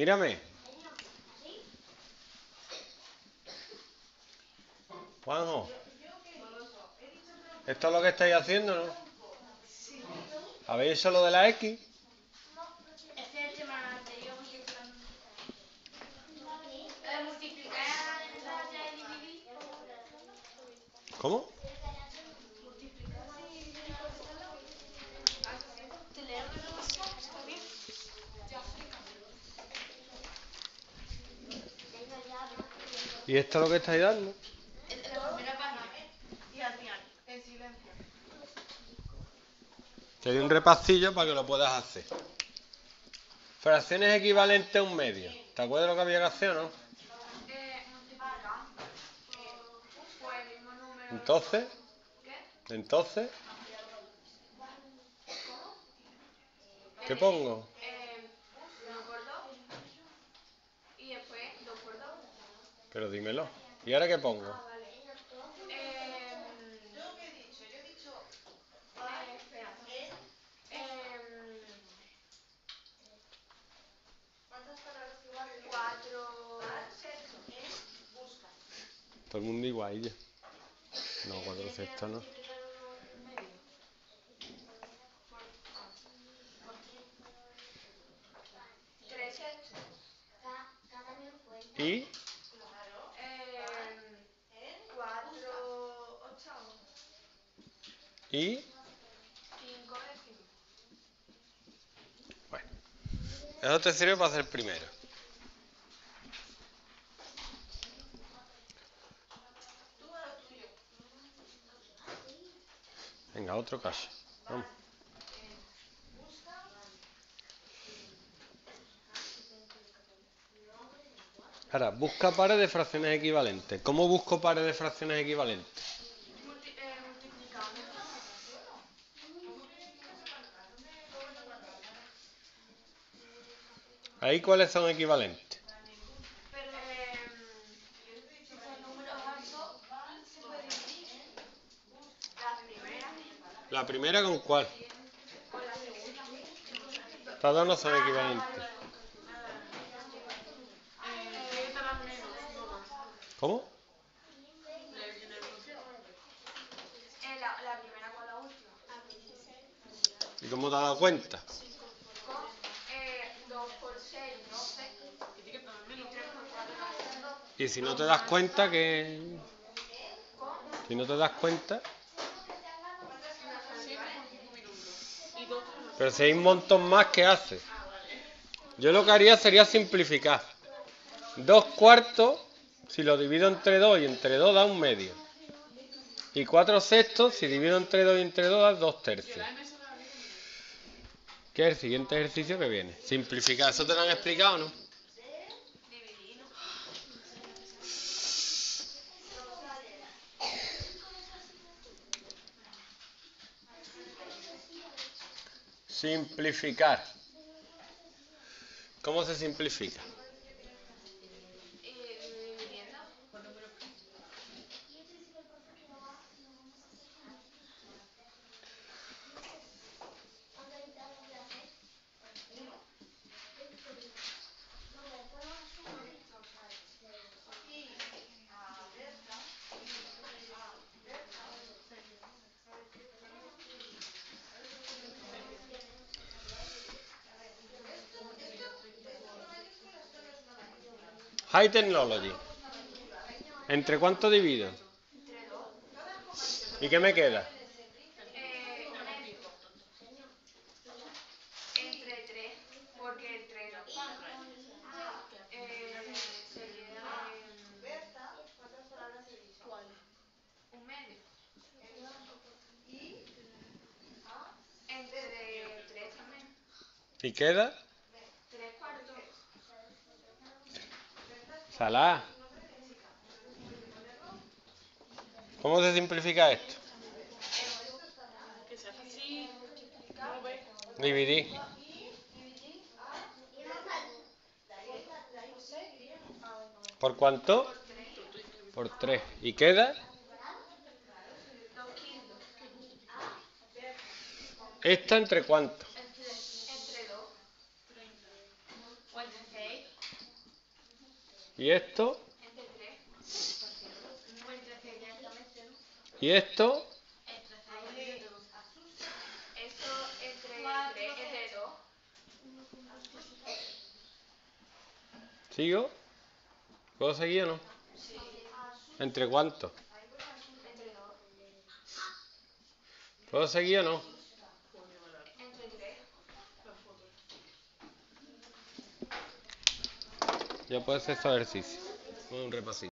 Mírame. Juanjo, ¿esto es lo que estáis haciendo, no? Sí. ¿Habéis hecho lo de la X? No, este es el tema anterior. Multiplicar y dividir. ¿Cómo? ¿Y esto es lo que estáis dando? Te doy un repasillo para que lo puedas hacer. Fracciones equivalentes a un medio. ¿Te acuerdas lo que había que hacer o no? Entonces, ¿qué pongo? 1 por 2 y después 2 por 2. Pero dímelo. ¿Y ahora qué pongo? Todo el mundo igual ya. No, 4 sextos no. ¿Y? 4 octavos. ¿Y? 5 décimos. Bueno. Eso te sirve para hacer primero. Venga, otro caso. Vamos. Ahora, busca pares de fracciones equivalentes. ¿Cómo busco pares de fracciones equivalentes? ¿Ahí cuáles son equivalentes? ¿La primera con cuál? Estas dos no son equivalentes. ¿Cómo? La primera con la última. ¿Y cómo te has dado cuenta? 2 por 6, 12. Y si no te das cuenta, ¿qué? Si no te das cuenta... Pero si hay un montón más, ¿qué hace? Yo lo que haría sería simplificar. 2 cuartos, si lo divido entre 2 y entre 2 da 1 medio. Y 4 sextos, si divido entre 2 y entre 2 da 2 tercios. ¿Qué es el siguiente ejercicio que viene? Simplificar. ¿Eso te lo han explicado o no? Simplificar. ¿Cómo se simplifica? High Technology. ¿Entre cuánto divido? ¿Y qué me queda? Entre 3, porque entre 2. Se queda 1 medio. Y entre 3 también. ¿Y queda? Salá. ¿Cómo se simplifica esto? Dividir. ¿Por cuánto? Por 3. ¿Y queda? ¿Esta entre cuánto? Entre 2. Y esto. Y esto. ¿Sigo? ¿Puedo seguir o no? Sí. ¿Entre cuánto? Entre dos. ¿Puedo seguir o no? Entre tres. Ya puedes hacer este ejercicio. Un repasito.